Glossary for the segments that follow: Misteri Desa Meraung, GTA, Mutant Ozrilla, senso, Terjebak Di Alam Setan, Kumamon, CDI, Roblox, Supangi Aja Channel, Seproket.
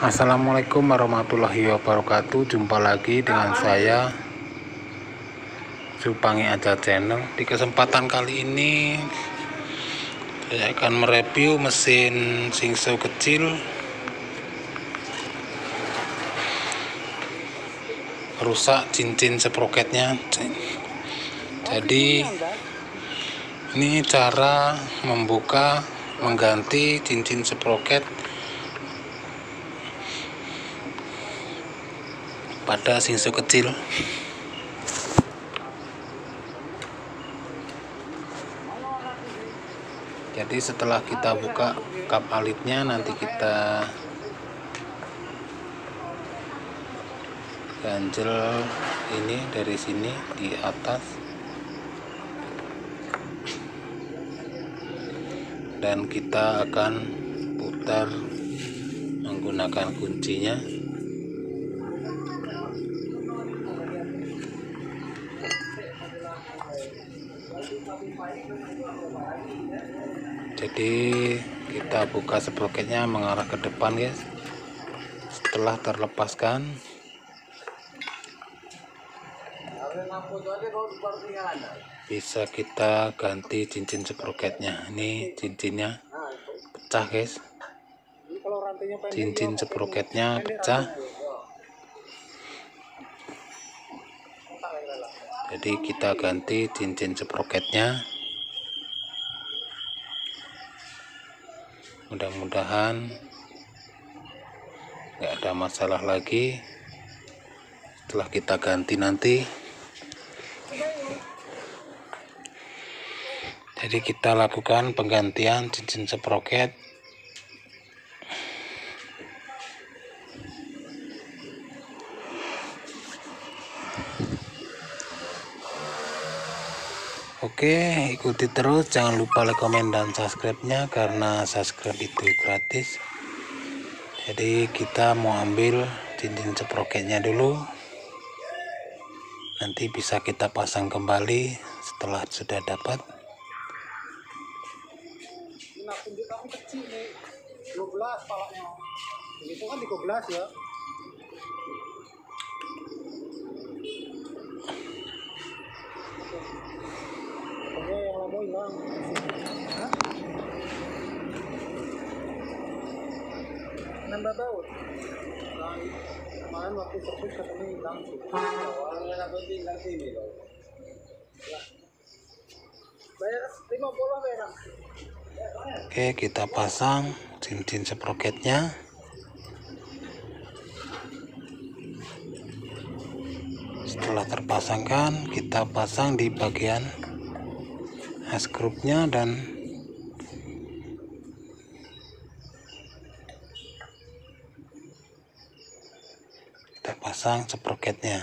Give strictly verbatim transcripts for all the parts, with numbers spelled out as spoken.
Assalamualaikum warahmatullahi wabarakatuh. Jumpa lagi dengan saya Supangi Aja Channel. Di kesempatan kali ini saya akan mereview mesin senso kecil rusak cincin sproketnya. Jadi ini cara membuka mengganti cincin sproket pada senso kecil. Jadi setelah kita buka kap alitnya, nanti kita ganjel ini dari sini di atas, dan kita akan putar menggunakan kuncinya. Jadi kita buka sproketnya mengarah ke depan, guys. Setelah terlepaskan, bisa kita ganti cincin sproketnya. Ini cincinnya pecah, guys. Cincin sproketnya pecah, jadi kita ganti cincin sproketnya. Mudah-mudahan nggak ada masalah lagi setelah kita ganti nanti. Jadi kita lakukan penggantian cincin sproket. Oke, ikuti terus, jangan lupa like, komen, dan subscribe-nya, karena subscribe itu gratis. Jadi kita mau ambil cincin sproketnya dulu, nanti bisa kita pasang kembali setelah sudah dapat. Nah, punjuk kamu kecil nih, dua belas palanya. Itu kan tiga belas ya. Oke, yang lama hilang. Hah? Nambah baut. Nah, kemarin waktu servis katanya hilang sih. Awalnya dapat tinggal sini loh. Bayar lima puluh bayar. Oke, kita pasang cincin sproketnya. Setelah terpasangkan, kita pasang di bagian eskrupnya dan kita pasang sproketnya.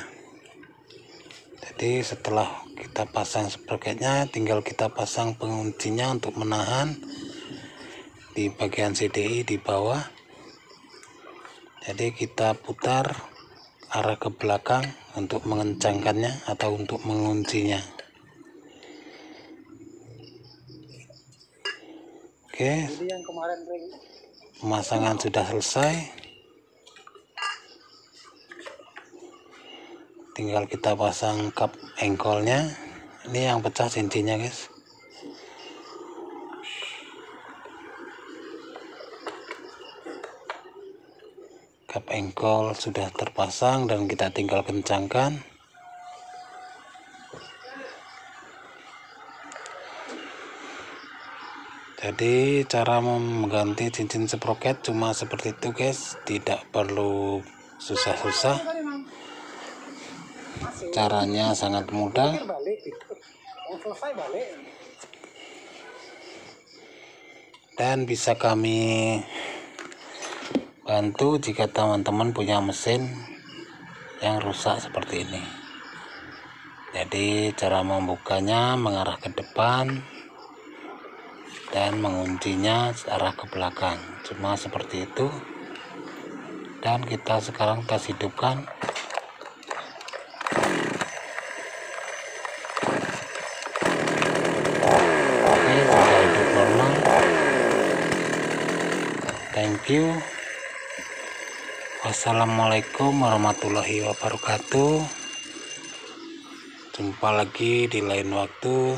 Jadi setelah kita pasang sproketnya, tinggal kita pasang penguncinya untuk menahan di bagian C D I di bawah. Jadi kita putar arah ke belakang untuk mengencangkannya atau untuk menguncinya. Oke, pemasangan sudah selesai. Tinggal kita pasang kap engkolnya. Ini yang pecah cincinnya, guys. Kap engkol sudah terpasang dan kita tinggal kencangkan. Jadi cara mengganti cincin sproket cuma seperti itu, guys. Tidak perlu susah-susah, caranya sangat mudah. Dan bisa kami bantu jika teman-teman punya mesin yang rusak seperti ini. Jadi cara membukanya mengarah ke depan dan menguncinya arah ke belakang, cuma seperti itu. Dan kita sekarang tes hidupkan. Thank you. Wassalamualaikum warahmatullahi wabarakatuh. Jumpa lagi di lain waktu,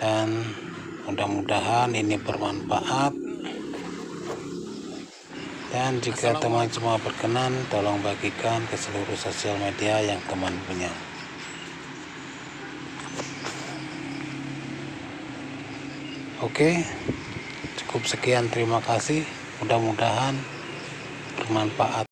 dan mudah-mudahan ini bermanfaat. Dan jika teman semua berkenan, tolong bagikan ke seluruh sosial media yang teman punya. Oke, cukup sekian, terima kasih, mudah-mudahan bermanfaat.